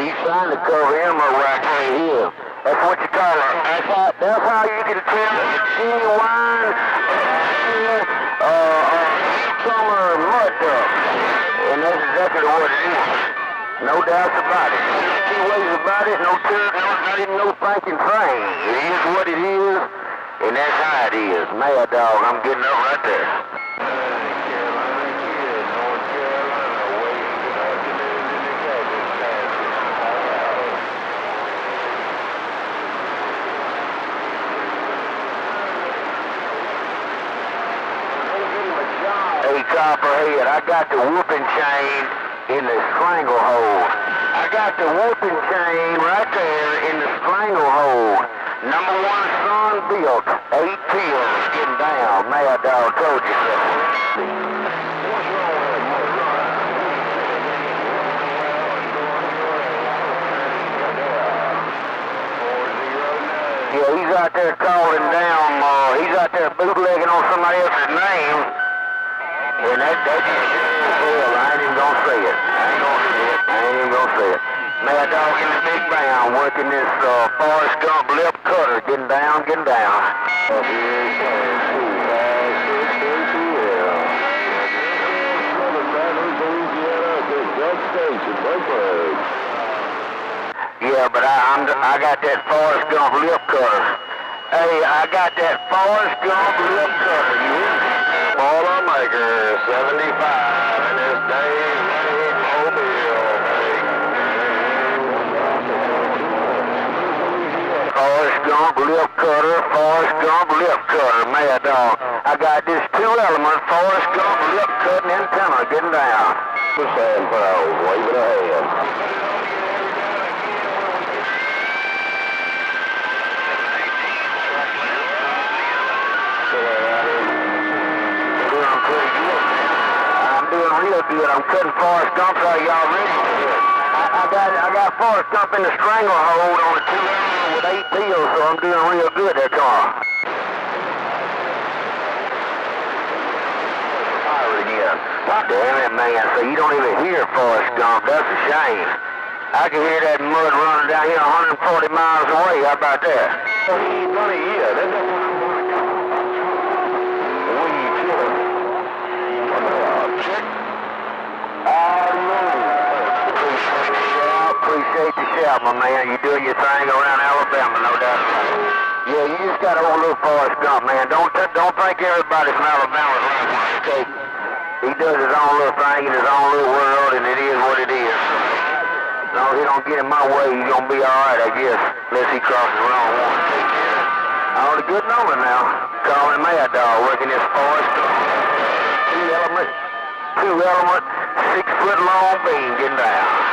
He's trying to cover him up where I can't hear. That's what you call it. That's how you get a tell the genuine summer mud dog. And that's exactly what it is. No doubts about it. Two ways about it, no tug, not even no thinking thing. It is what it is, and that's how it is. Mad Dog, I'm getting up right there. Copperhead, I got the whooping chain in the stranglehold. I got the whooping chain right there in the stranglehold. #1 son built, 8 pills, getting down. Mad Dog told you so. Yeah, he's out there calling down. He's out there bootlegging on somebody else's name. And that just well, I ain't even gonna say it. I ain't even gonna say it. Mad Dog in the big bound, working this Forrest Gump lip cutter, getting down. Yeah, but I got that Forrest Gump lip cutter. Hey, I got that Forrest Gump lip cutter. You hear me? Maker 75 and this Dave O'Neal. Forrest Gump lip cutter, Forrest Gump lip cutter, Mad Dog. I got this 2-element Forrest Gump lip cutting antenna getting down. The sand pals waving a hand. I'm cutting Forrest Gump, so y'all ready? I got Forrest Gump in the stranglehold on the 2-element with 8 pills, so I'm doing real good there, Carl. Fire again. Damn it, man, so you don't even hear Forrest Gump. That's a shame. I can hear that mud running down here 140 miles away. How about that? Funny, yeah, that's appreciate the shout, my man. You're doing your thing around Alabama, no doubt about it. Yeah, you just got to old little Forrest Gump, man. Don't think everybody from Alabama is like one. Okay? He does his own little thing in his own little world, and it is what it is. As long as he don't get in my way, he's going to be all right, I guess, unless he crosses the wrong one. All the good number now. Calling Mad Dog, working this Forrest Gump. 2-element, 6-foot long beam, getting down.